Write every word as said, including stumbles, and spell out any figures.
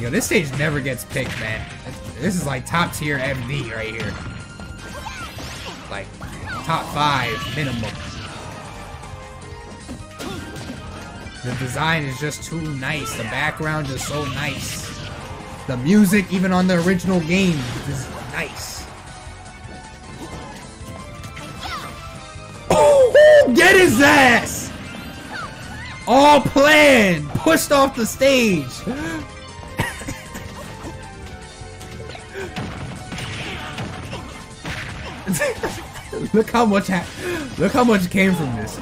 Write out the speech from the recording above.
Yo, this stage never gets picked, man. This is like top tier M D right here. Like, top five minimum. The design is just too nice. The background is so nice. The music, even on the original game, is nice. Oh, get his ass! All planned! Pushed off the stage! Look how much ha- Look how much came from this.